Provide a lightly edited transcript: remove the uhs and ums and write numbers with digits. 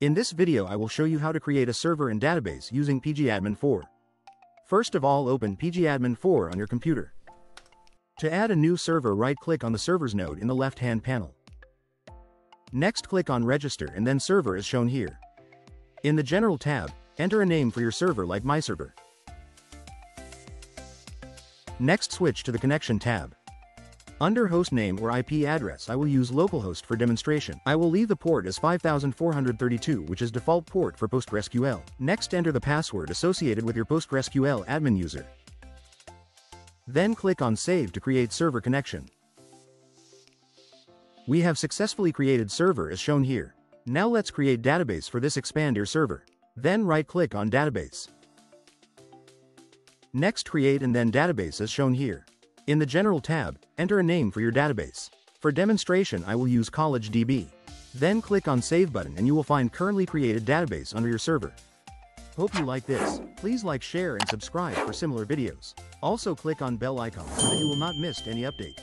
In this video I will show you how to create a server and database using pgAdmin 4. First of all, open pgAdmin 4 on your computer. To add a new server, right-click on the servers node in the left-hand panel. Next, click on register and then server as shown here. In the general tab, enter a name for your server like myserver. Next, switch to the connection tab. Under hostname or IP address, I will use localhost for demonstration. I will leave the port as 5432, which is default port for PostgreSQL. Next, enter the password associated with your PostgreSQL admin user. Then click on Save to create server connection. We have successfully created server as shown here. Now let's create database. For this, expand your server. Then right-click on database. Next, create and then database as shown here. In the general tab, enter a name for your database. For demonstration, I will use CollegeDB. Then click on Save button and you will find currently created database under your server. Hope you like this. Please like, share and subscribe for similar videos. Also click on bell icon so that you will not miss any update.